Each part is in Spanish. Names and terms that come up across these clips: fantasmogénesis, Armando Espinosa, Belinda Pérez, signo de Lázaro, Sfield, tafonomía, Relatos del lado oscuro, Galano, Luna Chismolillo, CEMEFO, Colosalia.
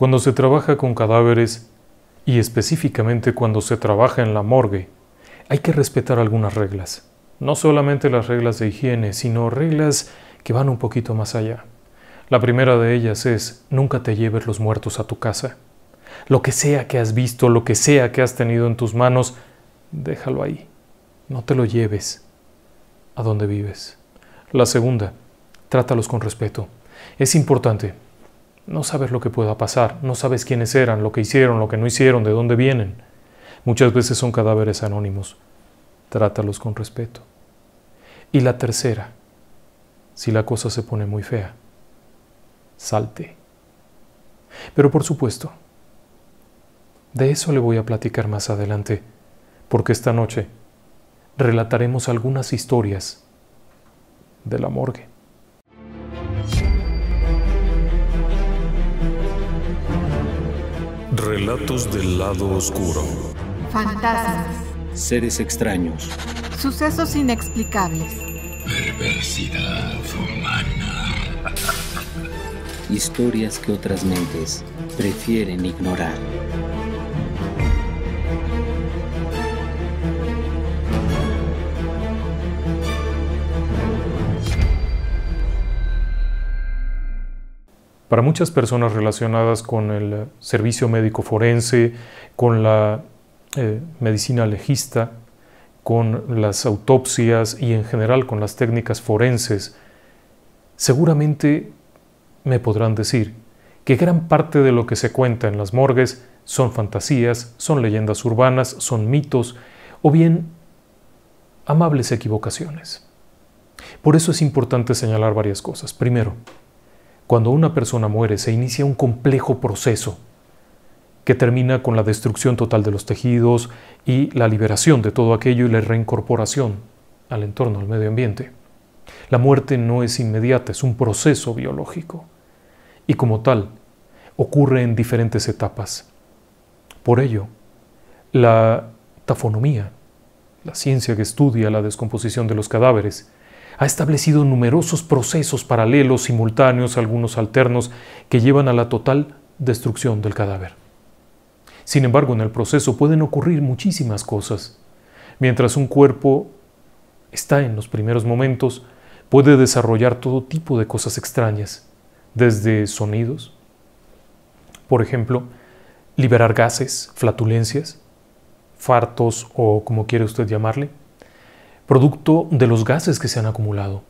Cuando se trabaja con cadáveres, y específicamente cuando se trabaja en la morgue, hay que respetar algunas reglas. No solamente las reglas de higiene, sino reglas que van un poquito más allá. La primera de ellas es, nunca te lleves los muertos a tu casa. Lo que sea que has visto, lo que sea que has tenido en tus manos, déjalo ahí. No te lo lleves a donde vives. La segunda, trátalos con respeto. Es importante. No sabes lo que pueda pasar, no sabes quiénes eran, lo que hicieron, lo que no hicieron, de dónde vienen. Muchas veces son cadáveres anónimos. Trátalos con respeto. Y la tercera, si la cosa se pone muy fea, salte. Pero por supuesto, de eso le voy a platicar más adelante, porque esta noche relataremos algunas historias de la morgue. Relatos del lado oscuro. Fantasmas. Seres extraños. Sucesos inexplicables. Perversidad humana. Historias que otras mentes prefieren ignorar. Para muchas personas relacionadas con el servicio médico forense, con la medicina legista, con las autopsias y en general con las técnicas forenses, seguramente me podrán decir que gran parte de lo que se cuenta en las morgues son fantasías, son leyendas urbanas, son mitos o bien amables equivocaciones. Por eso es importante señalar varias cosas. Primero, cuando una persona muere, se inicia un complejo proceso que termina con la destrucción total de los tejidos y la liberación de todo aquello y la reincorporación al entorno, al medio ambiente. La muerte no es inmediata, es un proceso biológico y como tal ocurre en diferentes etapas. Por ello, la tafonomía, la ciencia que estudia la descomposición de los cadáveres, ha establecido numerosos procesos paralelos, simultáneos, algunos alternos, que llevan a la total destrucción del cadáver. Sin embargo, en el proceso pueden ocurrir muchísimas cosas. Mientras un cuerpo está en los primeros momentos, puede desarrollar todo tipo de cosas extrañas, desde sonidos, por ejemplo, liberar gases, flatulencias, fartos o como quiere usted llamarle, producto de los gases que se han acumulado.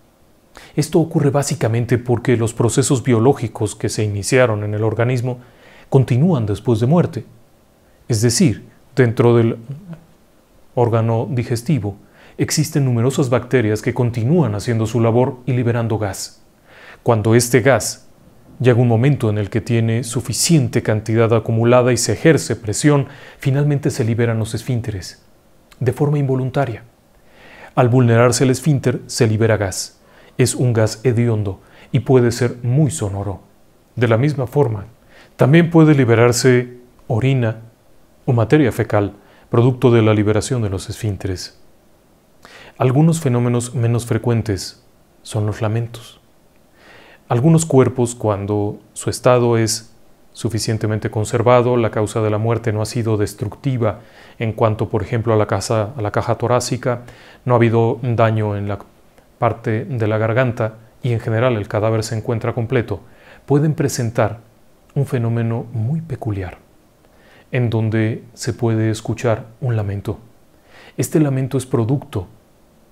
Esto ocurre básicamente porque los procesos biológicos que se iniciaron en el organismo continúan después de muerte. Es decir, dentro del órgano digestivo existen numerosas bacterias que continúan haciendo su labor y liberando gas. Cuando este gas llega un momento en el que tiene suficiente cantidad acumulada y se ejerce presión, finalmente se liberan los esfínteres, de forma involuntaria. Al vulnerarse el esfínter, se libera gas. Es un gas hediondo y puede ser muy sonoro. De la misma forma, también puede liberarse orina o materia fecal, producto de la liberación de los esfínteres. Algunos fenómenos menos frecuentes son los lamentos. Algunos cuerpos, cuando su estado es suficientemente conservado, la causa de la muerte no ha sido destructiva en cuanto, por ejemplo, a la caja torácica, no ha habido daño en la parte de la garganta y en general el cadáver se encuentra completo, pueden presentar un fenómeno muy peculiar, en donde se puede escuchar un lamento. Este lamento es producto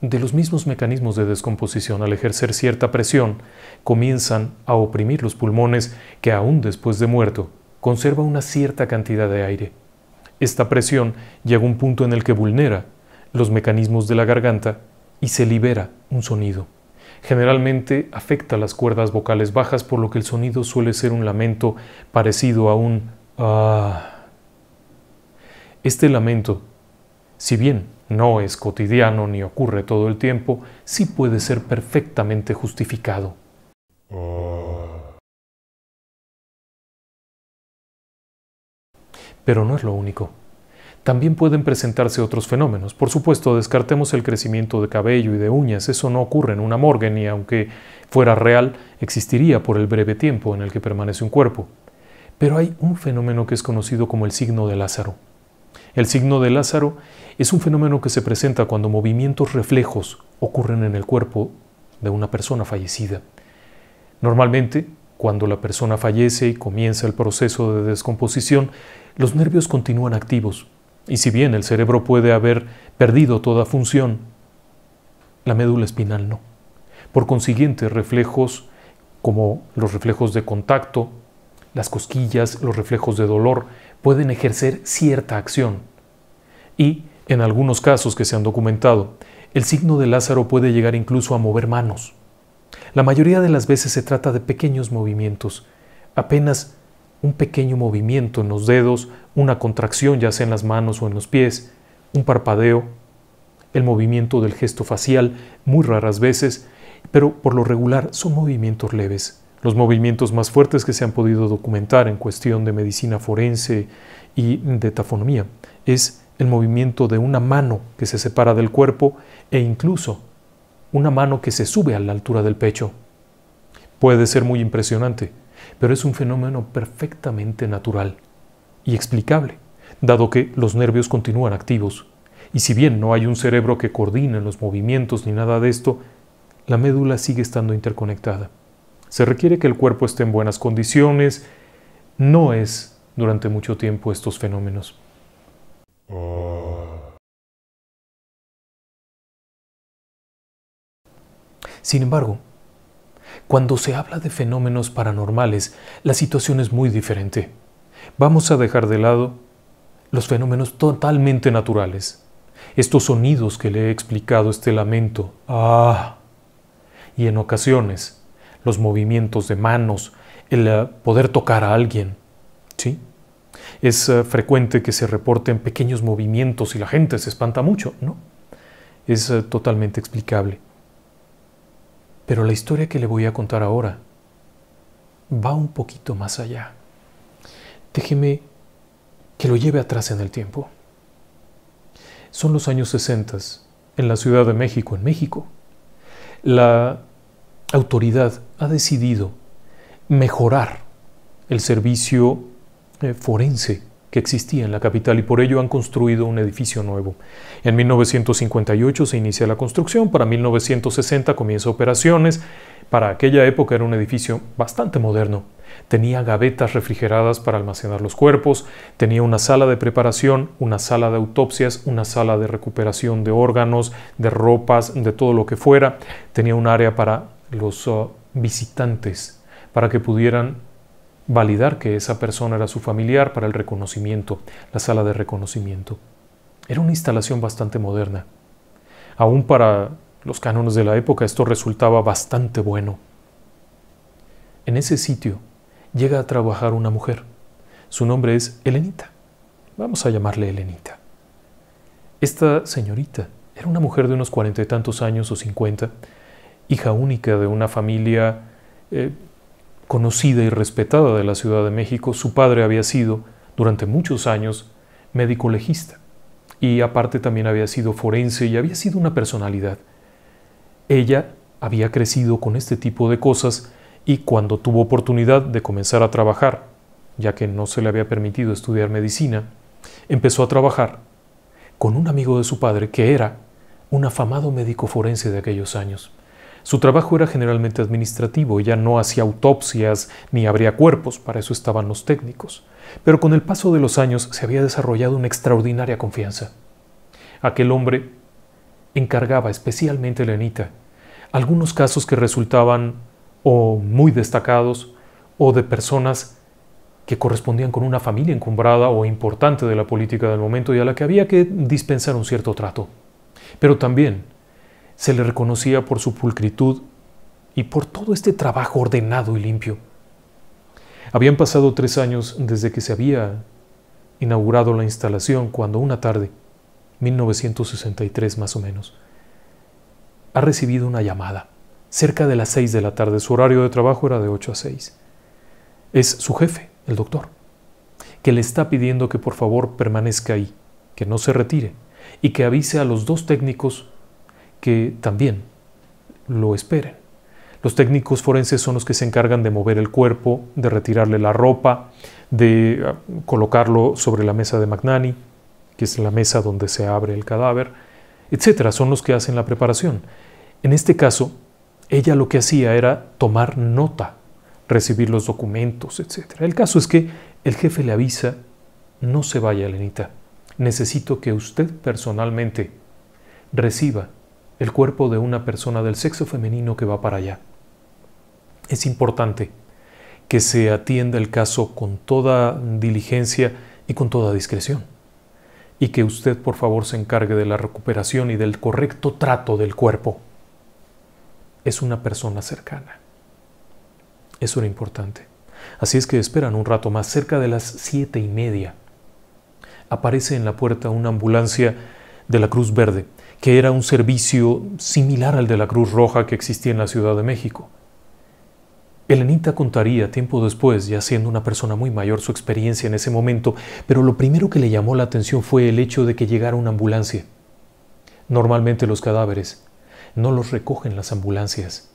de los mismos mecanismos de descomposición. Al ejercer cierta presión, comienzan a oprimir los pulmones que aún después de muerto conserva una cierta cantidad de aire. Esta presión llega a un punto en el que vulnera los mecanismos de la garganta y se libera un sonido. Generalmente afecta las cuerdas vocales bajas, por lo que el sonido suele ser un lamento parecido a un "ah". Este lamento, si bien no es cotidiano ni ocurre todo el tiempo, sí puede ser perfectamente justificado. Pero no es lo único. También pueden presentarse otros fenómenos. Por supuesto, descartemos el crecimiento de cabello y de uñas. Eso no ocurre en una morgue, ni aunque fuera real, existiría por el breve tiempo en el que permanece un cuerpo. Pero hay un fenómeno que es conocido como el signo de Lázaro. El signo de Lázaro es un fenómeno que se presenta cuando movimientos reflejos ocurren en el cuerpo de una persona fallecida. Normalmente, cuando la persona fallece y comienza el proceso de descomposición, los nervios continúan activos, y si bien el cerebro puede haber perdido toda función, la médula espinal no. Por consiguiente, reflejos como los reflejos de contacto, las cosquillas, los reflejos de dolor, pueden ejercer cierta acción. Y, en algunos casos que se han documentado, el signo de Lázaro puede llegar incluso a mover manos. La mayoría de las veces se trata de pequeños movimientos, apenas un pequeño movimiento en los dedos, una contracción ya sea en las manos o en los pies, un parpadeo, el movimiento del gesto facial, muy raras veces, pero por lo regular son movimientos leves. Los movimientos más fuertes que se han podido documentar en cuestión de medicina forense y de tafonomía es el movimiento de una mano que se separa del cuerpo e incluso una mano que se sube a la altura del pecho. Puede ser muy impresionante, pero es un fenómeno perfectamente natural y explicable, dado que los nervios continúan activos. Y si bien no hay un cerebro que coordine los movimientos ni nada de esto, la médula sigue estando interconectada. Se requiere que el cuerpo esté en buenas condiciones. No es durante mucho tiempo estos fenómenos. Sin embargo, cuando se habla de fenómenos paranormales, la situación es muy diferente. Vamos a dejar de lado los fenómenos totalmente naturales. Estos sonidos que le he explicado, este lamento, y en ocasiones, los movimientos de manos, el poder tocar a alguien, ¿sí? Es frecuente que se reporten pequeños movimientos y la gente se espanta mucho, ¿no? Es totalmente explicable. Pero la historia que le voy a contar ahora va un poquito más allá. Déjeme que lo lleve atrás en el tiempo. Son los años 60, en la Ciudad de México, en México. La autoridad ha decidido mejorar el servicio forense que existía en la capital y por ello han construido un edificio nuevo. En 1958 se inicia la construcción, para 1960 comienza operaciones. Para aquella época era un edificio bastante moderno. Tenía gavetas refrigeradas para almacenar los cuerpos, tenía una sala de preparación, una sala de autopsias, una sala de recuperación de órganos, de ropas, de todo lo que fuera. Tenía un área para los visitantes, para que pudieran validar que esa persona era su familiar, para el reconocimiento, la sala de reconocimiento. Era una instalación bastante moderna. Aún para los cánones de la época esto resultaba bastante bueno. En ese sitio llega a trabajar una mujer. Su nombre es Helenita. Vamos a llamarle Helenita. Esta señorita era una mujer de unos 40 y tantos años o 50, hija única de una familia conocida y respetada de la Ciudad de México. Su padre había sido, durante muchos años, médico legista y aparte también había sido forense y había sido una personalidad. Ella había crecido con este tipo de cosas y cuando tuvo oportunidad de comenzar a trabajar, ya que no se le había permitido estudiar medicina, empezó a trabajar con un amigo de su padre que era un afamado médico forense de aquellos años. Su trabajo era generalmente administrativo, ella no hacía autopsias ni abría cuerpos, para eso estaban los técnicos. Pero con el paso de los años se había desarrollado una extraordinaria confianza. Aquel hombre encargaba, especialmente a Helenita, algunos casos que resultaban o muy destacados o de personas que correspondían con una familia encumbrada o importante de la política del momento y a la que había que dispensar un cierto trato. Pero también se le reconocía por su pulcritud y por todo este trabajo ordenado y limpio. Habían pasado 3 años desde que se había inaugurado la instalación cuando una tarde, 1963 más o menos, ha recibido una llamada. Cerca de las 6 de la tarde, su horario de trabajo era de 8 a 6. Es su jefe, el doctor, que le está pidiendo que por favor permanezca ahí, que no se retire y que avise a los 2 técnicos que también lo esperen. Los técnicos forenses son los que se encargan de mover el cuerpo, de retirarle la ropa, de colocarlo sobre la mesa de Magnani, que es la mesa donde se abre el cadáver, etc. Son los que hacen la preparación. En este caso, ella lo que hacía era tomar nota, recibir los documentos, etc. El caso es que el jefe le avisa: no se vaya, Elenita. Necesito que usted personalmente reciba el cuerpo de una persona del sexo femenino que va para allá. Es importante que se atienda el caso con toda diligencia y con toda discreción, y que usted, por favor, se encargue de la recuperación y del correcto trato del cuerpo. Es una persona cercana. Eso era importante. Así es que esperan un rato más. Cerca de las 7:30 aparece en la puerta una ambulancia de la Cruz Verde, que era un servicio similar al de la Cruz Roja que existía en la Ciudad de México. Elenita contaría tiempo después, ya siendo una persona muy mayor, su experiencia en ese momento, pero lo primero que le llamó la atención fue el hecho de que llegara una ambulancia. Normalmente los cadáveres no los recogen las ambulancias.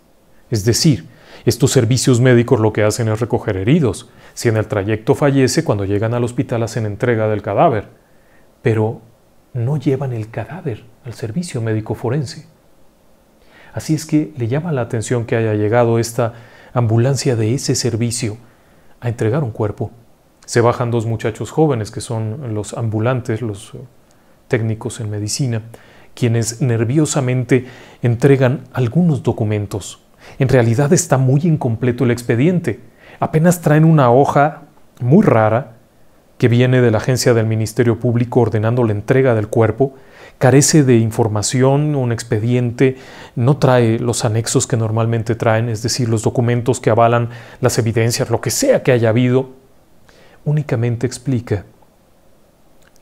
Es decir, estos servicios médicos lo que hacen es recoger heridos. Si en el trayecto fallece, cuando llegan al hospital hacen entrega del cadáver, pero no llevan el cadáver al servicio médico forense. Así es que le llama la atención que haya llegado esta ambulancia de ese servicio a entregar un cuerpo. Se bajan dos muchachos jóvenes que son los ambulantes, los técnicos en medicina, quienes nerviosamente entregan algunos documentos. En realidad está muy incompleto el expediente. Apenas traen una hoja muy rara que viene de la agencia del Ministerio Público ordenando la entrega del cuerpo. Carece de información, un expediente, no trae los anexos que normalmente traen, es decir, los documentos que avalan las evidencias, lo que sea que haya habido. Únicamente explica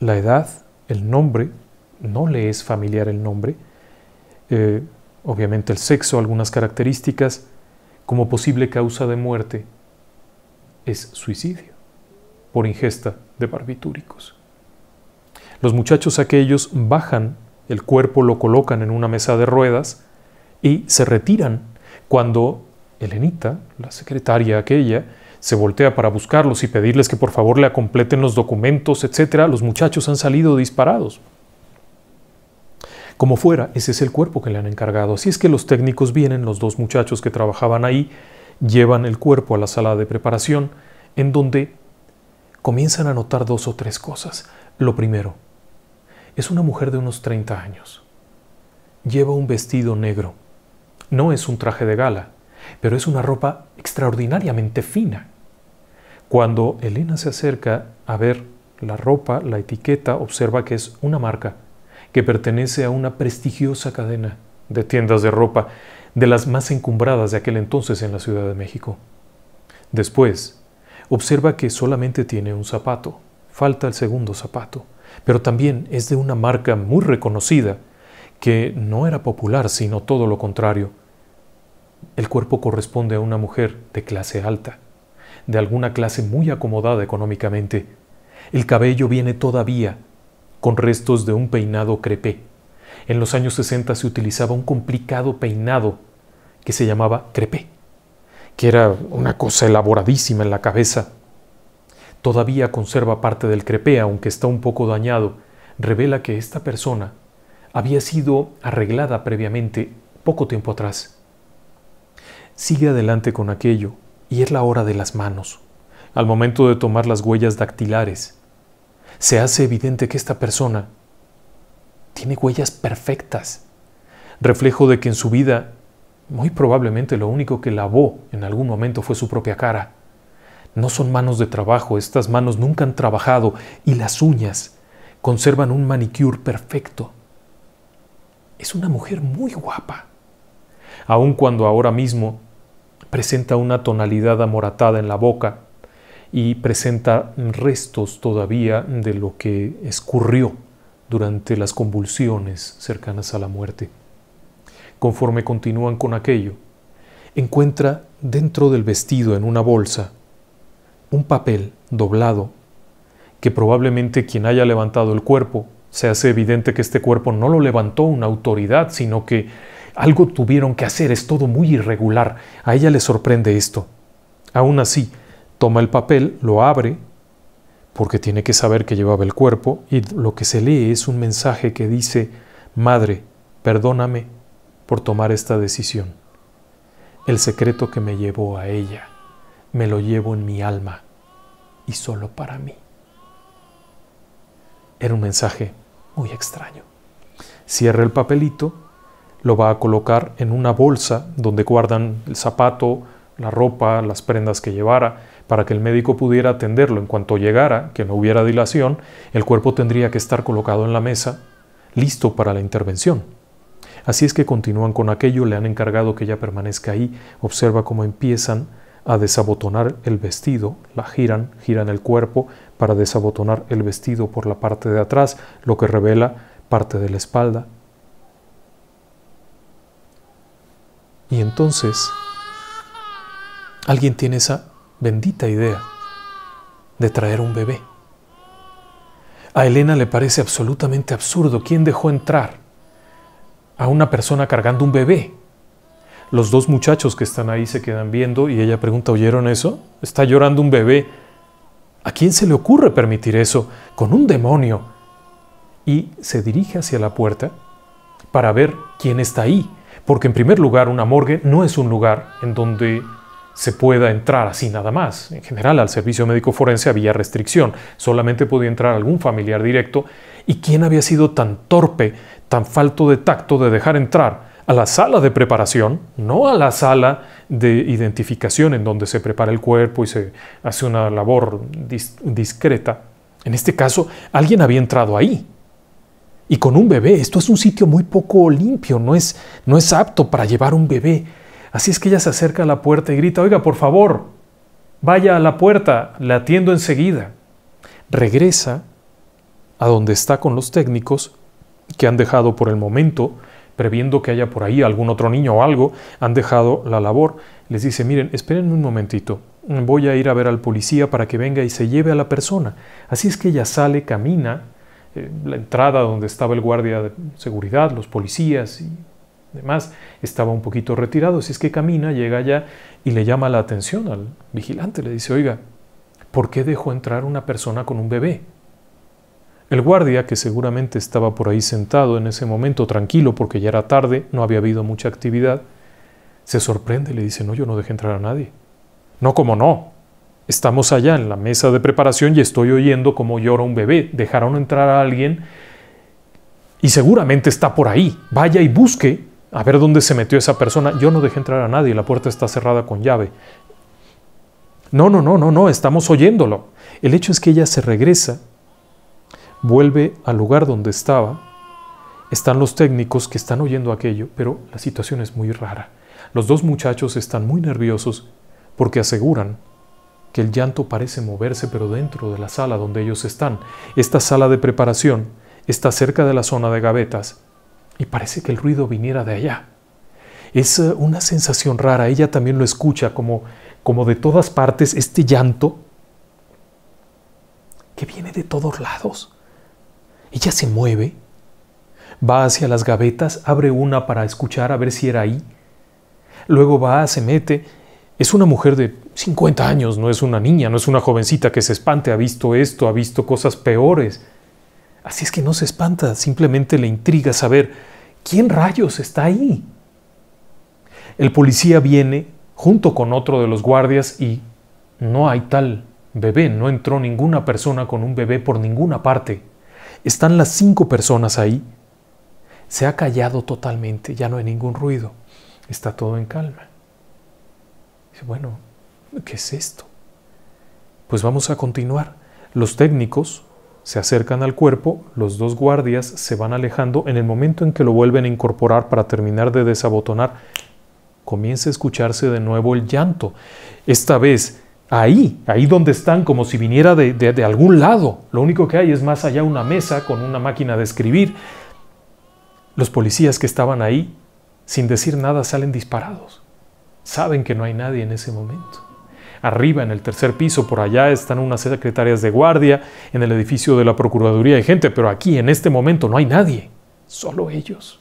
la edad, el nombre, no le es familiar el nombre, obviamente el sexo, algunas características. Como posible causa de muerte es suicidio por ingesta de barbitúricos. Los muchachos aquellos bajan el cuerpo, lo colocan en una mesa de ruedas y se retiran cuando Elenita, la secretaria aquella, se voltea para buscarlos y pedirles que por favor le completen los documentos, etc. Los muchachos han salido disparados. Como fuera, ese es el cuerpo que le han encargado. Así es que los técnicos vienen, los dos muchachos que trabajaban ahí, llevan el cuerpo a la sala de preparación, en donde comienzan a notar dos o tres cosas. Lo primero, es una mujer de unos 30 años. Lleva un vestido negro. No es un traje de gala, pero es una ropa extraordinariamente fina. Cuando Elena se acerca a ver la ropa, la etiqueta, observa que es una marca que pertenece a una prestigiosa cadena de tiendas de ropa, de las más encumbradas de aquel entonces en la Ciudad de México. Después, observa que solamente tiene un zapato, falta el segundo zapato, pero también es de una marca muy reconocida, que no era popular, sino todo lo contrario. El cuerpo corresponde a una mujer de clase alta, de alguna clase muy acomodada económicamente. El cabello viene todavía con restos de un peinado crepé. En los años 60 se utilizaba un complicado peinado que se llamaba crepé, que era una cosa elaboradísima en la cabeza. Todavía conserva parte del crepé, aunque está un poco dañado. Revela que esta persona había sido arreglada previamente poco tiempo atrás. Sigue adelante con aquello y es la hora de las manos. Al momento de tomar las huellas dactilares, se hace evidente que esta persona tiene huellas perfectas, reflejo de que en su vida muy probablemente lo único que lavó en algún momento fue su propia cara. No son manos de trabajo, estas manos nunca han trabajado, y las uñas conservan un manicure perfecto. Es una mujer muy guapa, aun cuando ahora mismo presenta una tonalidad amoratada en la boca, y presenta restos todavía de lo que escurrió durante las convulsiones cercanas a la muerte. Conforme continúan con aquello, encuentra dentro del vestido, en una bolsa, un papel doblado que probablemente quien haya levantado el cuerpo, se hace evidente que este cuerpo no lo levantó una autoridad, sino que Algo tuvieron que hacer, es todo muy irregular. A ella le sorprende esto. Aún así, toma el papel, lo abre, porque tiene que saber que llevaba el cuerpo, y lo que se lee es un mensaje que dice: «Madre, perdóname por tomar esta decisión. El secreto que me llevó a ella, me lo llevo en mi alma, y solo para mí». Era un mensaje muy extraño. Cierra el papelito, lo va a colocar en una bolsa donde guardan el zapato, la ropa, las prendas que llevara, para que el médico pudiera atenderlo. En cuanto llegara, que no hubiera dilación, el cuerpo tendría que estar colocado en la mesa, listo para la intervención. Así es que continúan con aquello, le han encargado que ella permanezca ahí. Observa cómo empiezan a desabotonar el vestido, la giran el cuerpo para desabotonar el vestido por la parte de atrás, lo que revela parte de la espalda. Y entonces alguien tiene esa bendita idea de traer un bebé. A Elena le parece absolutamente absurdo. ¿Quién dejó entrar a una persona cargando un bebé? Los dos muchachos que están ahí se quedan viendo y ella pregunta: ¿oyeron eso? Está llorando un bebé. ¿A quién se le ocurre permitir eso? ¡Con un demonio! Y se dirige hacia la puerta para ver quién está ahí. Porque en primer lugar, una morgue no es un lugar en donde se pueda entrar así nada más. En general, al servicio médico forense había restricción. Solamente podía entrar algún familiar directo. ¿Y quién había sido tan torpe, tan falto de tacto de dejar entrar a la sala de preparación, no a la sala de identificación en donde se prepara el cuerpo y se hace una labor discreta? En este caso, alguien había entrado ahí. Y con un bebé. Esto es un sitio muy poco limpio, no es apto para llevar un bebé. Así es que ella se acerca a la puerta y grita: «Oiga, por favor, vaya a la puerta, la atiendo enseguida». Regresa a donde está con los técnicos que han dejado por el momento, previendo que haya por ahí algún otro niño o algo, han dejado la labor. Les dice: «Miren, espérenme un momentito, voy a ir a ver al policía para que venga y se lleve a la persona». Así es que ella sale, camina, la entrada donde estaba el guardia de seguridad, los policías y demás, estaba un poquito retirado, así es que camina, llega allá y le llama la atención al vigilante, le dice: «Oiga, ¿por qué dejó entrar una persona con un bebé?». El guardia, que seguramente estaba por ahí sentado en ese momento, tranquilo, porque ya era tarde, no había habido mucha actividad, se sorprende y le dice: «No, yo no dejé entrar a nadie». «No, ¿cómo no? Estamos allá en la mesa de preparación y estoy oyendo cómo llora un bebé. Dejaron entrar a alguien y seguramente está por ahí. Vaya y busque a ver dónde se metió esa persona». «Yo no dejé entrar a nadie, la puerta está cerrada con llave». «No, no, no, no, no, estamos oyéndolo». El hecho es que ella se regresa, vuelve al lugar donde estaba, están los técnicos que están oyendo aquello, pero la situación es muy rara. Los dos muchachos están muy nerviosos porque aseguran que el llanto parece moverse, pero dentro de la sala donde ellos están. Esta sala de preparación está cerca de la zona de gavetas y parece que el ruido viniera de allá. Es una sensación rara, ella también lo escucha como de todas partes, este llanto que viene de todos lados. Ella se mueve, va hacia las gavetas, abre una para escuchar a ver si era ahí. Luego va, se mete. Es una mujer de 50 años, no es una niña, no es una jovencita que se espante. Ha visto esto, ha visto cosas peores. Así es que no se espanta, simplemente le intriga saber quién rayos está ahí. El policía viene junto con otro de los guardias y no hay tal bebé, no entró ninguna persona con un bebé por ninguna parte. Están las 5 personas ahí. Se ha callado totalmente, ya no hay ningún ruido. Está todo en calma. Dice: «Bueno, ¿qué es esto?». Pues vamos a continuar. Los técnicos se acercan al cuerpo, los dos guardias se van alejando. En el momento en que lo vuelven a incorporar para terminar de desabotonar, comienza a escucharse de nuevo el llanto. Esta vez ahí donde están, como si viniera de algún lado. Lo único que hay es más allá una mesa con una máquina de escribir. Los policías que estaban ahí, sin decir nada, salen disparados. Saben que no hay nadie en ese momento. Arriba, en el tercer piso, por allá están unas secretarias de guardia. En el edificio de la Procuraduría hay gente, pero aquí, en este momento, no hay nadie. Solo ellos.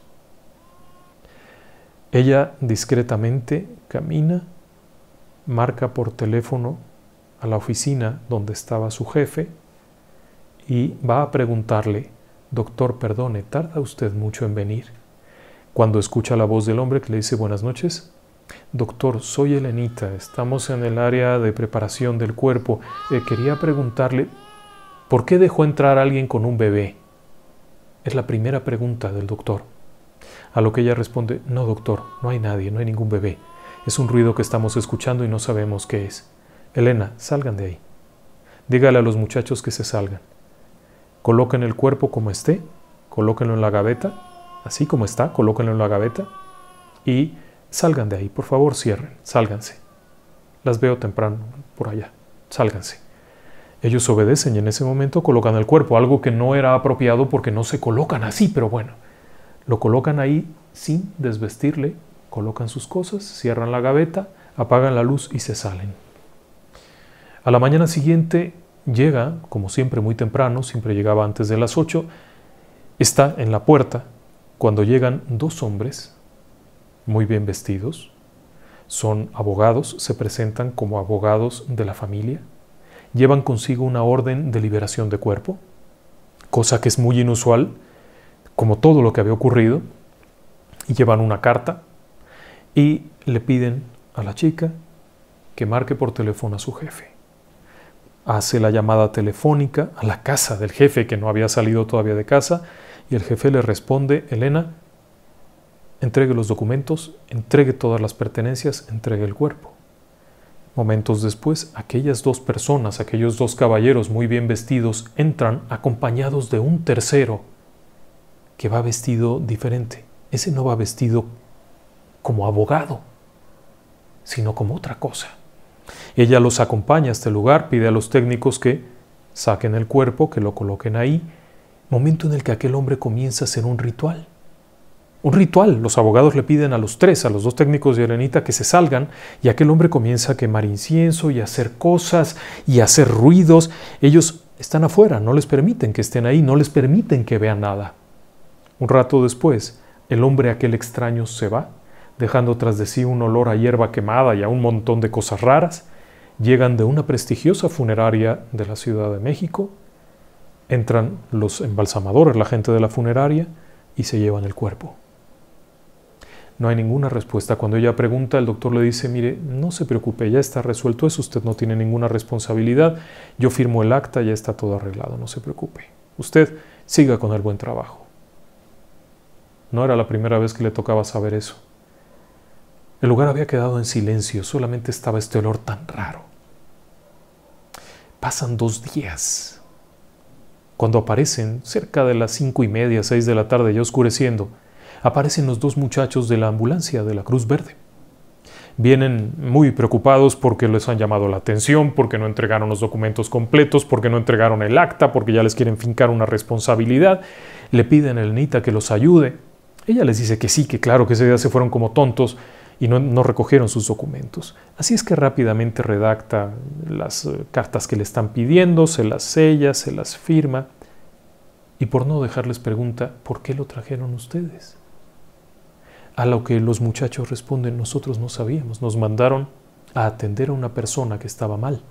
Ella discretamente camina, marca por teléfono a la oficina donde estaba su jefe y va a preguntarle: «Doctor, perdone, ¿tarda usted mucho en venir?». Cuando escucha la voz del hombre que le dice: «Buenas noches». «Doctor, soy Helenita, estamos en el área de preparación del cuerpo. Quería preguntarle, ¿por qué dejó entrar a alguien con un bebé?». Es la primera pregunta del doctor. A lo que ella responde: «No, doctor, no hay nadie, no hay ningún bebé. Es un ruido que estamos escuchando y no sabemos qué es. Elena, salgan de ahí. Dígale a los muchachos que se salgan. Coloquen el cuerpo como esté, colóquenlo en la gaveta, así como está, colóquenlo en la gaveta y salgan de ahí, por favor, cierren, sálganse. Las veo temprano por allá, sálganse». Ellos obedecen y en ese momento colocan el cuerpo, algo que no era apropiado porque no se colocan así, pero bueno. Lo colocan ahí sin desvestirle, colocan sus cosas, cierran la gaveta, apagan la luz y se salen. A la mañana siguiente llega, como siempre muy temprano, siempre llegaba antes de las 8, está en la puerta cuando llegan dos hombres muy bien vestidos, son abogados, se presentan como abogados de la familia, llevan consigo una orden de liberación de cuerpo, cosa que es muy inusual, como todo lo que había ocurrido, y llevan una carta y le piden a la chica que marque por teléfono a su jefe. Hace la llamada telefónica a la casa del jefe, que no había salido todavía de casa, y el jefe le responde: «Elena, entregue los documentos, entregue todas las pertenencias, entregue el cuerpo». Momentos después, aquellas dos personas, aquellos dos caballeros muy bien vestidos, entran acompañados de un tercero, que va vestido diferente. Ese no va vestido como abogado, sino como otra cosa. Ella los acompaña a este lugar, pide a los técnicos que saquen el cuerpo, que lo coloquen ahí, momento en el que aquel hombre comienza a hacer un ritual. Un ritual, los abogados le piden a los tres, a los dos técnicos y a Helenita, que se salgan, y aquel hombre comienza a quemar incienso y a hacer cosas y a hacer ruidos. Ellos están afuera, no les permiten que estén ahí, no les permiten que vean nada. Un rato después, el hombre aquel extraño se va, dejando tras de sí un olor a hierba quemada y a un montón de cosas raras. Llegan de una prestigiosa funeraria de la Ciudad de México, entran los embalsamadores, la gente de la funeraria, y se llevan el cuerpo. No hay ninguna respuesta. Cuando ella pregunta, el doctor le dice: «Mire, no se preocupe, ya está resuelto eso, usted no tiene ninguna responsabilidad, yo firmo el acta, ya está todo arreglado, no se preocupe. Usted siga con el buen trabajo». No era la primera vez que le tocaba saber eso. El lugar había quedado en silencio, solamente estaba este olor tan raro. Pasan 2 días. Cuando aparecen, cerca de las 5:30, 6 de la tarde, ya oscureciendo, aparecen los dos muchachos de la ambulancia de la Cruz Verde. Vienen muy preocupados porque les han llamado la atención, porque no entregaron los documentos completos, porque no entregaron el acta, porque ya les quieren fincar una responsabilidad. Le piden a Helenita que los ayude. Ella les dice que sí, que claro, que ese día se fueron como tontos y no recogieron sus documentos. Así es que rápidamente redacta las cartas que le están pidiendo, se las sella, se las firma y por no dejarles pregunta: «¿Por qué lo trajeron ustedes?». A lo que los muchachos responden: «Nosotros no sabíamos, nos mandaron a atender a una persona que estaba mal,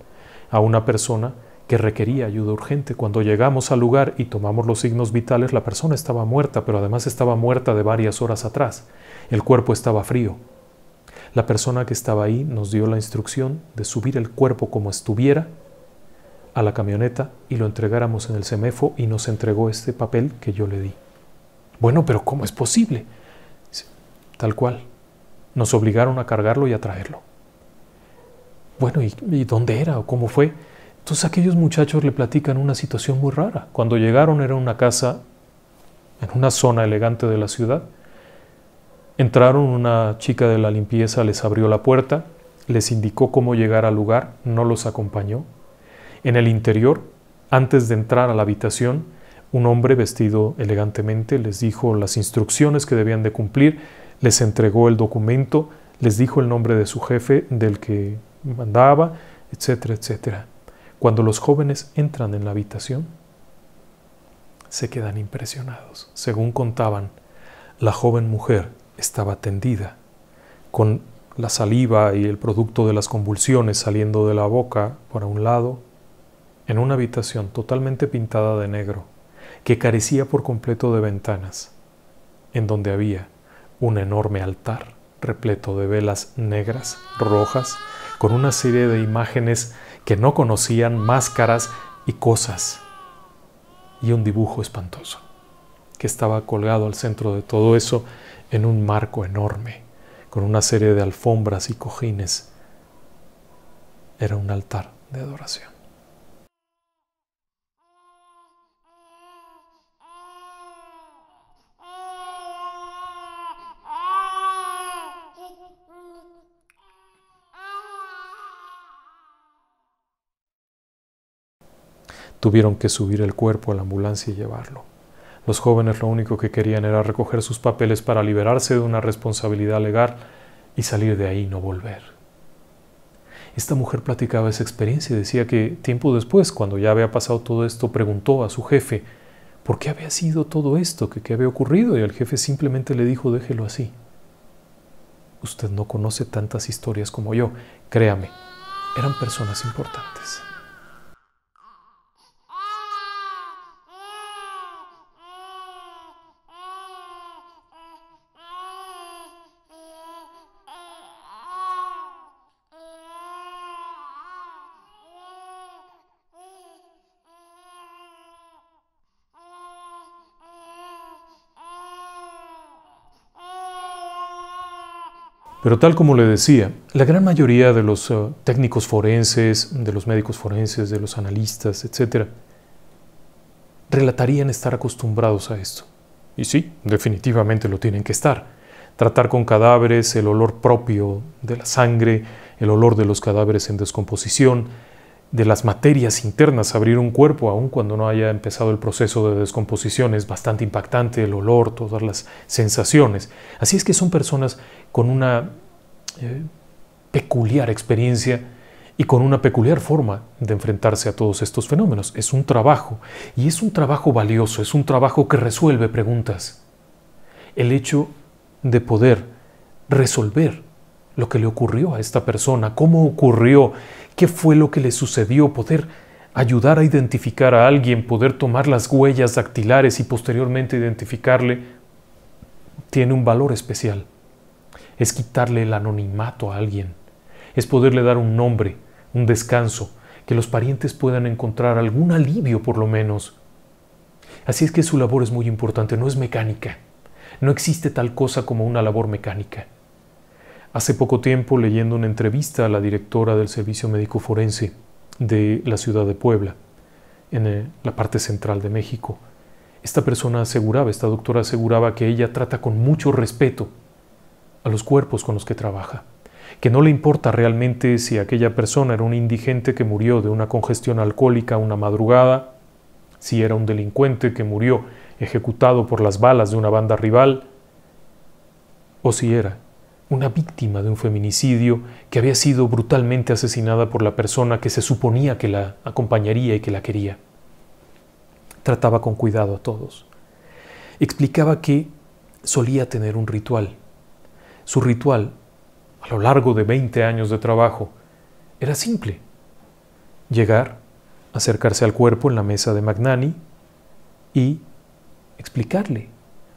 a una persona que requería ayuda urgente. Cuando llegamos al lugar y tomamos los signos vitales, la persona estaba muerta, pero además estaba muerta de varias horas atrás. El cuerpo estaba frío. La persona que estaba ahí nos dio la instrucción de subir el cuerpo como estuviera a la camioneta y lo entregáramos en el CEMEFO y nos entregó este papel que yo le di». «Bueno, pero ¿cómo es posible?». «Tal cual. Nos obligaron a cargarlo y a traerlo». «Bueno, ¿y dónde era o cómo fue?». Entonces aquellos muchachos le platican una situación muy rara. Cuando llegaron era una casa en una zona elegante de la ciudad. Entraron, una chica de la limpieza les abrió la puerta, les indicó cómo llegar al lugar, no los acompañó. En el interior, antes de entrar a la habitación, un hombre vestido elegantemente les dijo las instrucciones que debían de cumplir, les entregó el documento, les dijo el nombre de su jefe, del que mandaba, etcétera, etcétera. Cuando los jóvenes entran en la habitación, se quedan impresionados. Según contaban, la joven mujer estaba tendida con la saliva y el producto de las convulsiones saliendo de la boca para un lado, en una habitación totalmente pintada de negro, que carecía por completo de ventanas, en donde había un enorme altar repleto de velas negras, rojas, con una serie de imágenes que no conocían, máscaras y cosas, y un dibujo espantoso, que estaba colgado al centro de todo eso en un marco enorme, con una serie de alfombras y cojines. Era un altar de adoración. Tuvieron que subir el cuerpo a la ambulancia y llevarlo. Los jóvenes lo único que querían era recoger sus papeles para liberarse de una responsabilidad legal y salir de ahí y no volver. Esta mujer platicaba esa experiencia y decía que tiempo después, cuando ya había pasado todo esto, preguntó a su jefe por qué había sido todo esto, qué había ocurrido, y el jefe simplemente le dijo: déjelo así. Usted no conoce tantas historias como yo, créame, eran personas importantes. Pero tal como le decía, la gran mayoría de los técnicos forenses, de los médicos forenses, de los analistas, etc., relatarían estar acostumbrados a esto. Y sí, definitivamente lo tienen que estar. Tratar con cadáveres, el olor propio de la sangre, el olor de los cadáveres en descomposición, de las materias internas, abrir un cuerpo, aun cuando no haya empezado el proceso de descomposición, es bastante impactante el olor, todas las sensaciones. Así es que son personas con una peculiar experiencia y con una peculiar forma de enfrentarse a todos estos fenómenos. Es un trabajo, y es un trabajo valioso, es un trabajo que resuelve preguntas. El hecho de poder resolver lo que le ocurrió a esta persona, cómo ocurrió, qué fue lo que le sucedió, poder ayudar a identificar a alguien, poder tomar las huellas dactilares y posteriormente identificarle, tiene un valor especial. Es quitarle el anonimato a alguien, es poderle dar un nombre, un descanso, que los parientes puedan encontrar algún alivio por lo menos. Así es que su labor es muy importante, no es mecánica, no existe tal cosa como una labor mecánica. Hace poco tiempo, leyendo una entrevista a la directora del Servicio Médico Forense de la ciudad de Puebla, en la parte central de México, esta persona aseguraba, esta doctora aseguraba que ella trata con mucho respeto a los cuerpos con los que trabaja, que no le importa realmente si aquella persona era un indigente que murió de una congestión alcohólica una madrugada, si era un delincuente que murió ejecutado por las balas de una banda rival, o si era una víctima de un feminicidio que había sido brutalmente asesinada por la persona que se suponía que la acompañaría y que la quería. Trataba con cuidado a todos. Explicaba que solía tener un ritual. Su ritual, a lo largo de 20 años de trabajo, era simple. Llegar, acercarse al cuerpo en la mesa de Magnani y explicarle: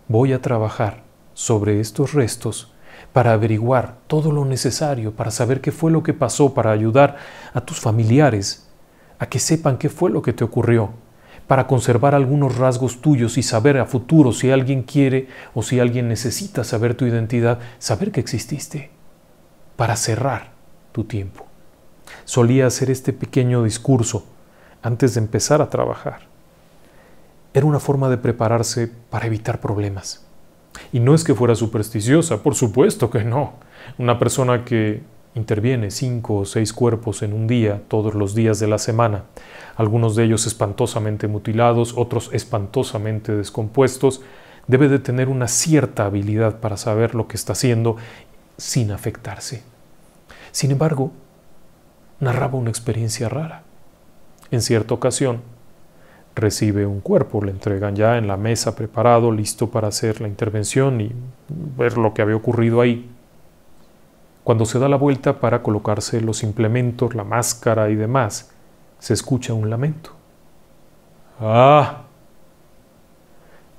voy a trabajar sobre estos restos para averiguar todo lo necesario, para saber qué fue lo que pasó, para ayudar a tus familiares a que sepan qué fue lo que te ocurrió, para conservar algunos rasgos tuyos y saber a futuro, si alguien quiere o si alguien necesita saber tu identidad, saber que exististe, para cerrar tu tiempo. Solía hacer este pequeño discurso antes de empezar a trabajar. Era una forma de prepararse para evitar problemas. Y no es que fuera supersticiosa, por supuesto que no. Una persona que interviene 5 o 6 cuerpos en un día, todos los días de la semana, algunos de ellos espantosamente mutilados, otros espantosamente descompuestos, debe de tener una cierta habilidad para saber lo que está haciendo sin afectarse. Sin embargo, narraba una experiencia rara. En cierta ocasión, recibe un cuerpo, le entregan ya en la mesa preparado, listo para hacer la intervención y ver lo que había ocurrido ahí. Cuando se da la vuelta para colocarse los implementos, la máscara y demás, se escucha un lamento. ¡Ah!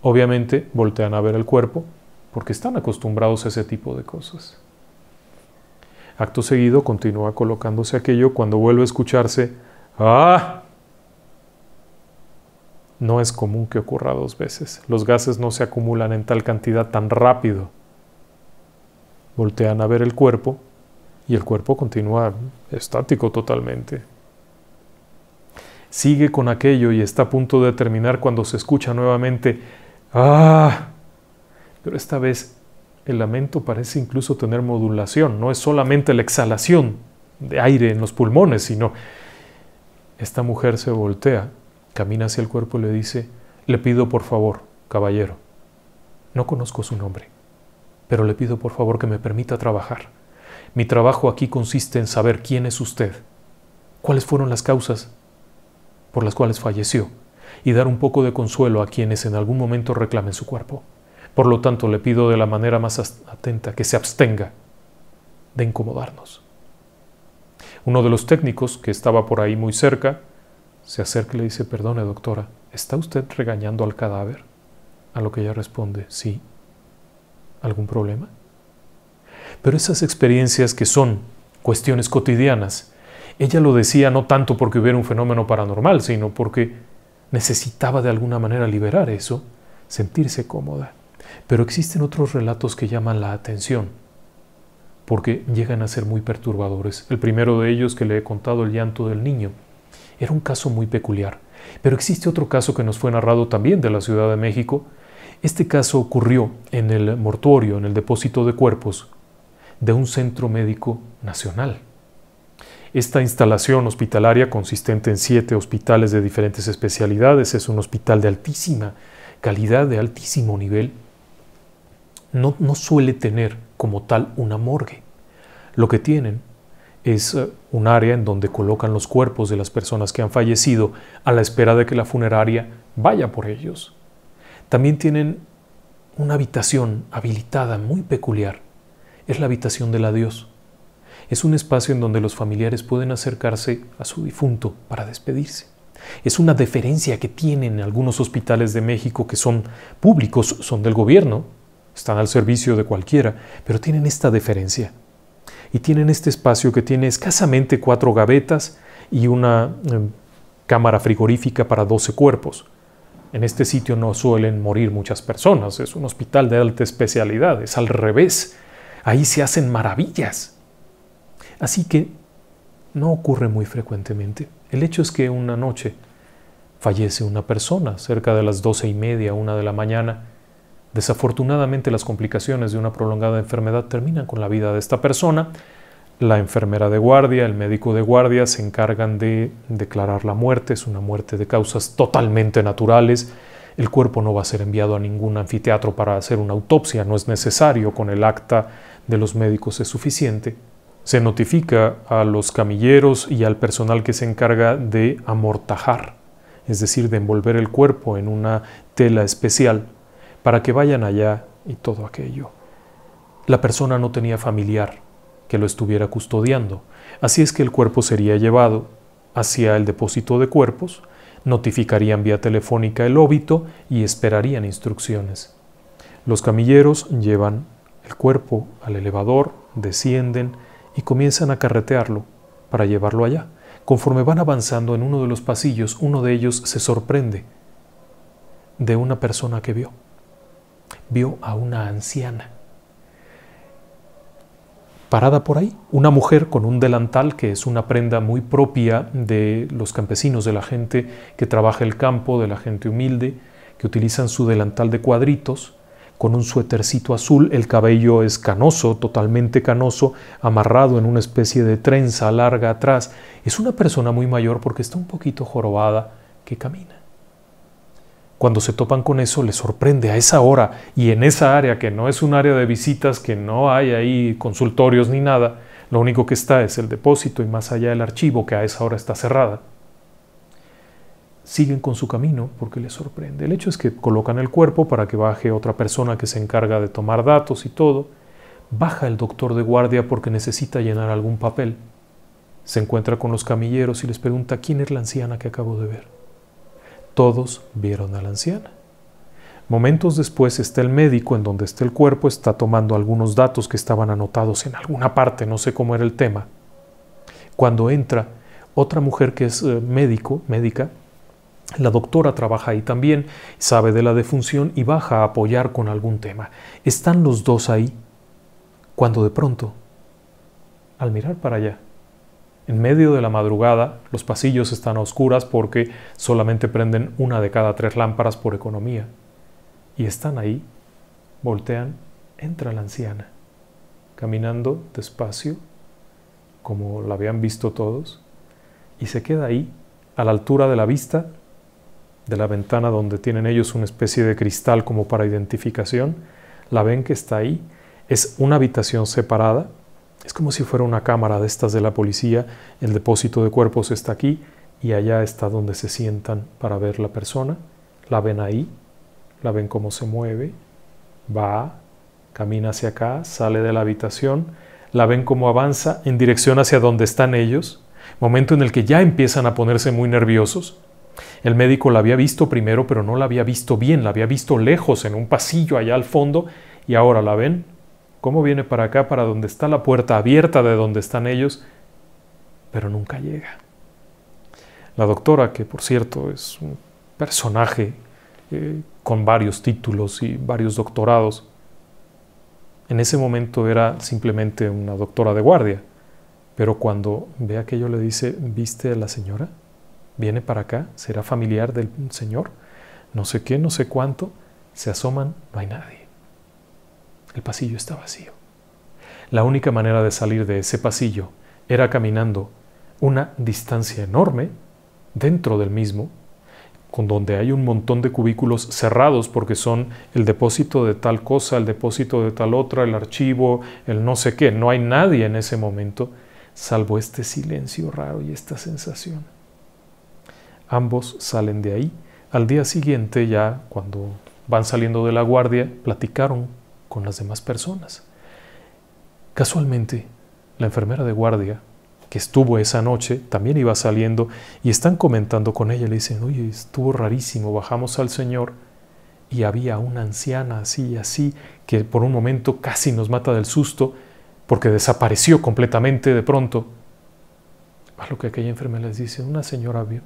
Obviamente voltean a ver el cuerpo porque están acostumbrados a ese tipo de cosas. Acto seguido continúa colocándose aquello cuando vuelve a escucharse ¡ah! No es común que ocurra dos veces. Los gases no se acumulan en tal cantidad tan rápido. Voltean a ver el cuerpo y el cuerpo continúa estático totalmente. Sigue con aquello y está a punto de terminar cuando se escucha nuevamente ¡ah! Pero esta vez el lamento parece incluso tener modulación. No es solamente la exhalación de aire en los pulmones, sino esta mujer se voltea, camina hacia el cuerpo y le dice: le pido por favor, caballero, no conozco su nombre, pero le pido por favor que me permita trabajar. Mi trabajo aquí consiste en saber quién es usted, cuáles fueron las causas por las cuales falleció y dar un poco de consuelo a quienes en algún momento reclamen su cuerpo. Por lo tanto, le pido de la manera más atenta que se abstenga de incomodarnos. Uno de los técnicos, que estaba por ahí muy cerca, se acerca y le dice: perdone, doctora, ¿está usted regañando al cadáver? A lo que ella responde: sí. ¿Algún problema? Pero esas experiencias que son cuestiones cotidianas, ella lo decía no tanto porque hubiera un fenómeno paranormal, sino porque necesitaba de alguna manera liberar eso, sentirse cómoda. Pero existen otros relatos que llaman la atención, porque llegan a ser muy perturbadores. El primero de ellos, que le he contado, el llanto del niño, era un caso muy peculiar. Pero existe otro caso que nos fue narrado también de la Ciudad de México. Este caso ocurrió en el mortuorio, en el depósito de cuerpos de un centro médico nacional. Esta instalación hospitalaria, consistente en 7 hospitales de diferentes especialidades, es un hospital de altísima calidad, de altísimo nivel. No suele tener como tal una morgue. Lo que tienen es un área en donde colocan los cuerpos de las personas que han fallecido a la espera de que la funeraria vaya por ellos. También tienen una habitación habilitada muy peculiar. Es la habitación del adiós. Es un espacio en donde los familiares pueden acercarse a su difunto para despedirse. Es una deferencia que tienen algunos hospitales de México que son públicos, son del gobierno, están al servicio de cualquiera, pero tienen esta deferencia. Y tienen este espacio que tiene escasamente 4 gavetas y una cámara frigorífica para 12 cuerpos. En este sitio no suelen morir muchas personas, es un hospital de alta especialidad, es al revés. Ahí se hacen maravillas. Así que no ocurre muy frecuentemente. El hecho es que una noche fallece una persona, cerca de las 12:30, 1 de la mañana, Desafortunadamente, las complicaciones de una prolongada enfermedad terminan con la vida de esta persona. La enfermera de guardia, el médico de guardia se encargan de declarar la muerte. Es una muerte de causas totalmente naturales. El cuerpo no va a ser enviado a ningún anfiteatro para hacer una autopsia. No es necesario, con el acta de los médicos es suficiente. Se notifica a los camilleros y al personal que se encarga de amortajar, es decir, de envolver el cuerpo en una tela especial, para que vayan allá y todo aquello. La persona no tenía familiar que lo estuviera custodiando, así es que el cuerpo sería llevado hacia el depósito de cuerpos, notificarían vía telefónica el óbito y esperarían instrucciones. Los camilleros llevan el cuerpo al elevador, descienden y comienzan a carretearlo para llevarlo allá. Conforme van avanzando en uno de los pasillos, uno de ellos se sorprende de una persona que vio a una anciana parada por ahí, una mujer con un delantal, que es una prenda muy propia de los campesinos, de la gente que trabaja el campo, de la gente humilde, que utilizan su delantal de cuadritos, con un suétercito azul. El cabello es canoso, totalmente canoso, amarrado en una especie de trenza larga atrás. Es una persona muy mayor porque está un poquito jorobada, que camina. Cuando se topan con eso, les sorprende a esa hora y en esa área, que no es un área de visitas, que no hay ahí consultorios ni nada. Lo único que está es el depósito y más allá el archivo, que a esa hora está cerrada. Siguen con su camino porque les sorprende. El hecho es que colocan el cuerpo para que baje otra persona que se encarga de tomar datos y todo. Baja el doctor de guardia porque necesita llenar algún papel. Se encuentra con los camilleros y les pregunta quién es la anciana que acabo de ver. Todos vieron a la anciana. Momentos después está el médico en donde está el cuerpo, está tomando algunos datos que estaban anotados en alguna parte, no sé cómo era el tema. Cuando entra otra mujer que es médica, la doctora trabaja ahí también, sabe de la defunción y baja a apoyar con algún tema. Están los dos ahí, cuando de pronto, al mirar para allá, en medio de la madrugada, los pasillos están a oscuras porque solamente prenden una de cada 3 lámparas por economía. Y están ahí, voltean, entra la anciana, caminando despacio, como la habían visto todos, y se queda ahí, a la altura de la vista, de la ventana donde tienen ellos una especie de cristal como para identificación. La ven que está ahí, es una habitación separada, es como si fuera una cámara de estas de la policía, el depósito de cuerpos está aquí, y allá está donde se sientan para ver la persona, la ven ahí, la ven cómo se mueve, va, camina hacia acá, sale de la habitación, la ven cómo avanza en dirección hacia donde están ellos, momento en el que ya empiezan a ponerse muy nerviosos. El médico la había visto primero, pero no la había visto bien, la había visto lejos, en un pasillo allá al fondo, y ahora la ven, cómo viene para acá, para donde está la puerta abierta de donde están ellos, pero nunca llega. La doctora, que por cierto es un personaje con varios títulos y varios doctorados. En ese momento era simplemente una doctora de guardia, pero cuando ve aquello le dice, ¿viste a la señora? ¿Viene para acá? ¿Será familiar del señor? No sé qué, no sé cuánto. Se asoman, no hay nadie. El pasillo está vacío. La única manera de salir de ese pasillo era caminando una distancia enorme dentro del mismo, con donde hay un montón de cubículos cerrados porque son el depósito de tal cosa, el depósito de tal otra, el archivo, el no sé qué. No hay nadie en ese momento, salvo este silencio raro y esta sensación. Ambos salen de ahí. Al día siguiente, ya cuando van saliendo de la guardia, platicaron con las demás personas. Casualmente, la enfermera de guardia que estuvo esa noche, también iba saliendo y están comentando con ella, le dicen, oye, estuvo rarísimo, bajamos al señor y había una anciana así y así, que por un momento casi nos mata del susto porque desapareció completamente de pronto. A lo que aquella enfermera les dice, una señora vio.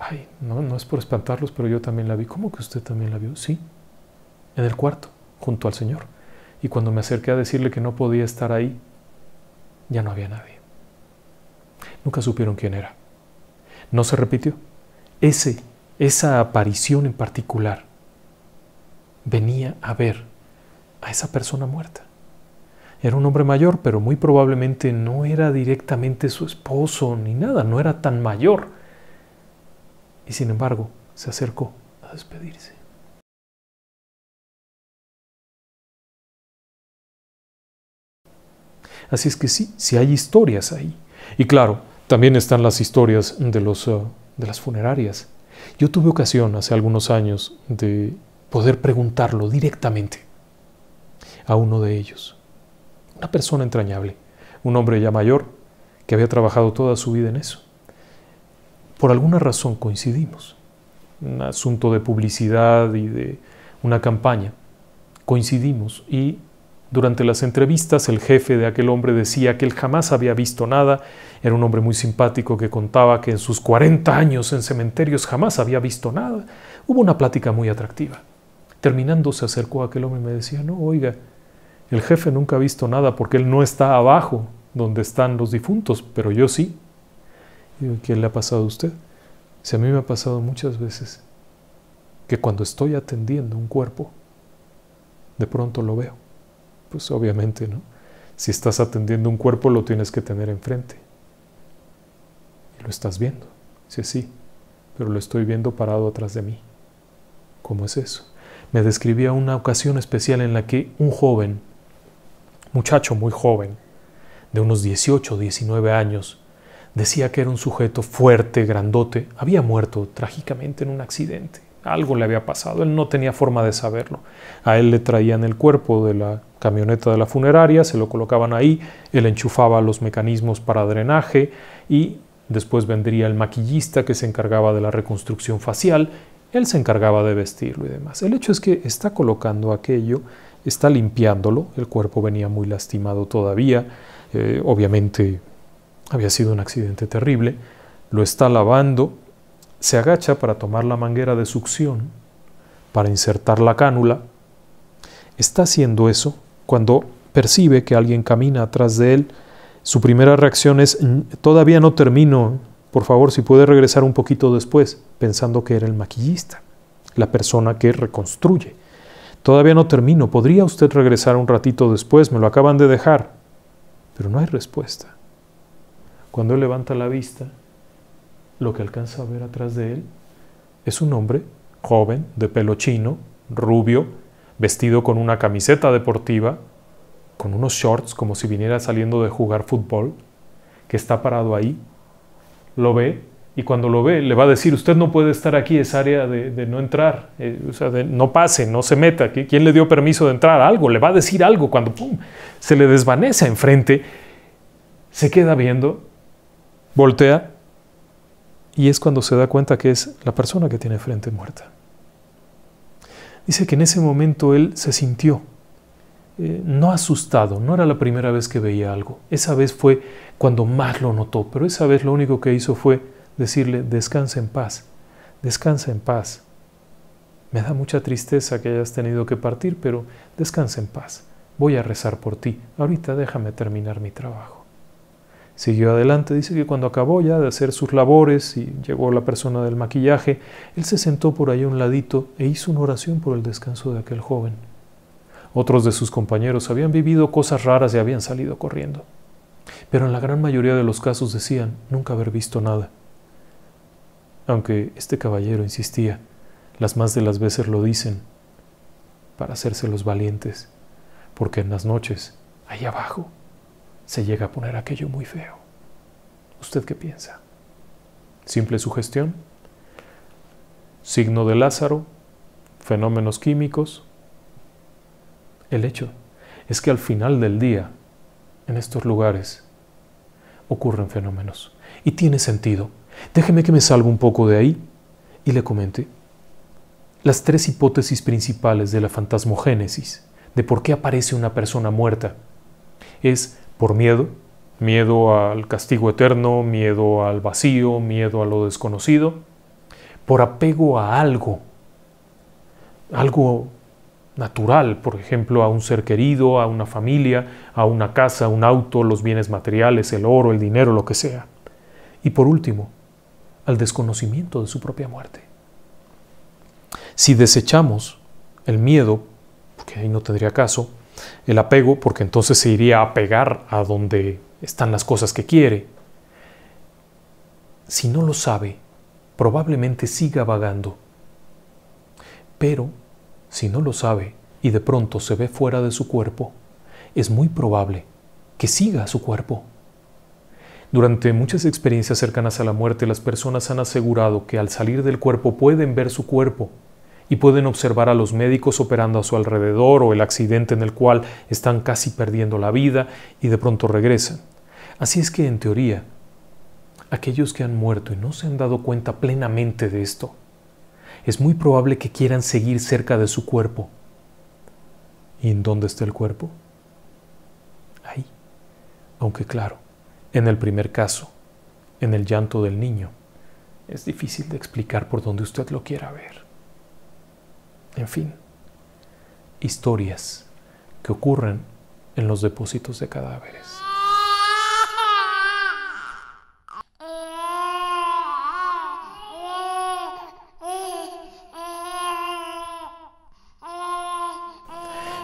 Ay, no es por espantarlos, pero yo también la vi. ¿Cómo que usted también la vio? Sí, en el cuarto, junto al señor. Y cuando me acerqué a decirle que no podía estar ahí, ya no había nadie. Nunca supieron quién era. No se repitió. Esa aparición en particular venía a ver a esa persona muerta. Era un hombre mayor, pero muy probablemente no era directamente su esposo ni nada, no era tan mayor. Y sin embargo, se acercó a despedirse. Así es que sí, sí hay historias ahí. Y claro, también están las historias de las funerarias. Yo tuve ocasión hace algunos años de poder preguntarlo directamente a uno de ellos. Una persona entrañable, un hombre ya mayor que había trabajado toda su vida en eso. Por alguna razón coincidimos. Un asunto de publicidad y de una campaña. Coincidimos y durante las entrevistas el jefe de aquel hombre decía que él jamás había visto nada, era un hombre muy simpático que contaba que en sus 40 años en cementerios jamás había visto nada. Hubo una plática muy atractiva. Terminando se acercó a aquel hombre y me decía, no, oiga, el jefe nunca ha visto nada porque él no está abajo donde están los difuntos, pero yo sí. Y digo, ¿qué le ha pasado a usted? Si a mí me ha pasado muchas veces que cuando estoy atendiendo un cuerpo, de pronto lo veo. Pues obviamente, ¿no? Si estás atendiendo un cuerpo, lo tienes que tener enfrente. Y lo estás viendo. Sí, sí, pero lo estoy viendo parado atrás de mí. ¿Cómo es eso? Me describía una ocasión especial en la que un joven, muchacho muy joven, de unos 18, 19 años, decía que era un sujeto fuerte, grandote, había muerto trágicamente en un accidente, Algo le había pasado, él no tenía forma de saberlo. A él le traían el cuerpo de la camioneta de la funeraria, se lo colocaban ahí, él enchufaba los mecanismos para drenaje y después vendría el maquillista que se encargaba de la reconstrucción facial, él se encargaba de vestirlo y demás. El hecho es que está colocando aquello, está limpiándolo, el cuerpo venía muy lastimado todavía, obviamente había sido un accidente terrible, lo está lavando. Se agacha para tomar la manguera de succión, para insertar la cánula. Está haciendo eso cuando percibe que alguien camina atrás de él. Su primera reacción es, todavía no termino, por favor, si puede regresar un poquito después, pensando que era el maquillista, la persona que reconstruye. Todavía no termino, ¿podría usted regresar un ratito después? Me lo acaban de dejar. Pero no hay respuesta. Cuando él levanta la vista, lo que alcanza a ver atrás de él es un hombre joven, de pelo chino, rubio, vestido con una camiseta deportiva, con unos shorts como si viniera saliendo de jugar fútbol, que está parado ahí, lo ve y cuando lo ve le va a decir, usted no puede estar aquí, es área de no entrar, o sea, no pase, no se meta, ¿quién le dio permiso de entrar? Algo, le va a decir algo cuando ¡pum! Se le desvanece enfrente, se queda viendo, voltea. Y es cuando se da cuenta que es la persona que tiene frente muerta. Dice que en ese momento él se sintió no asustado, no era la primera vez que veía algo. Esa vez fue cuando más lo notó, pero esa vez lo único que hizo fue decirle, descansa en paz, descansa en paz. Me da mucha tristeza que hayas tenido que partir, pero descansa en paz. Voy a rezar por ti. Ahorita déjame terminar mi trabajo. Siguió adelante, dice que cuando acabó ya de hacer sus labores y llegó la persona del maquillaje, él se sentó por ahí a un ladito e hizo una oración por el descanso de aquel joven. Otros de sus compañeros habían vivido cosas raras y habían salido corriendo. Pero en la gran mayoría de los casos decían nunca haber visto nada. Aunque este caballero insistía, las más de las veces lo dicen para hacerse los valientes, porque en las noches, ahí abajo, se llega a poner aquello muy feo. ¿Usted qué piensa? ¿Simple sugestión? ¿Signo de Lázaro? ¿Fenómenos químicos? El hecho es que al final del día, en estos lugares, ocurren fenómenos. Y tiene sentido. Déjeme que me salga un poco de ahí y le comente las tres hipótesis principales de la fantasmogénesis, de por qué aparece una persona muerta. Es por miedo, miedo al castigo eterno, miedo al vacío, miedo a lo desconocido, por apego a algo natural, por ejemplo, a un ser querido, a una familia, a una casa, un auto, los bienes materiales, el oro, el dinero, lo que sea. Y por último, al desconocimiento de su propia muerte. Si desechamos el miedo, porque ahí no tendría caso, el apego, porque entonces se iría a apegar a donde están las cosas que quiere. Si no lo sabe, probablemente siga vagando. Pero, si no lo sabe y de pronto se ve fuera de su cuerpo, es muy probable que siga a su cuerpo. Durante muchas experiencias cercanas a la muerte, las personas han asegurado que al salir del cuerpo pueden ver su cuerpo. Y pueden observar a los médicos operando a su alrededor o el accidente en el cual están casi perdiendo la vida y de pronto regresan. Así es que en teoría, aquellos que han muerto y no se han dado cuenta plenamente de esto, es muy probable que quieran seguir cerca de su cuerpo. ¿Y en dónde está el cuerpo? Ahí. Aunque claro, en el primer caso, en el llanto del niño, es difícil de explicar por donde usted lo quiera ver. En fin, historias que ocurren en los depósitos de cadáveres.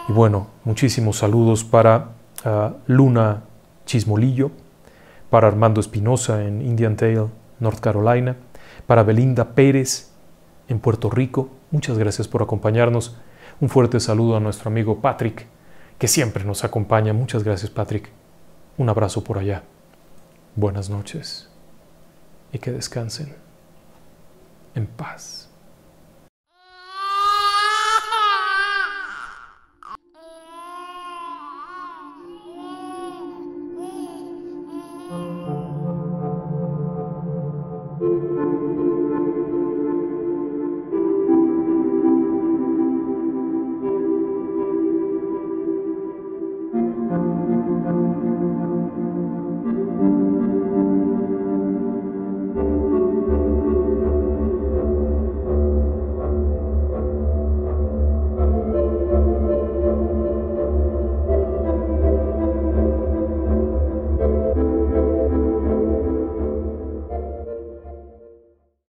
Y bueno, muchísimos saludos para Luna Chismolillo, para Armando Espinosa en Indian Tale, North Carolina, para Belinda Pérez en Puerto Rico. Muchas gracias por acompañarnos. Un fuerte saludo a nuestro amigo Patrick, que siempre nos acompaña. Muchas gracias, Patrick. Un abrazo por allá. Buenas noches y que descansen en paz.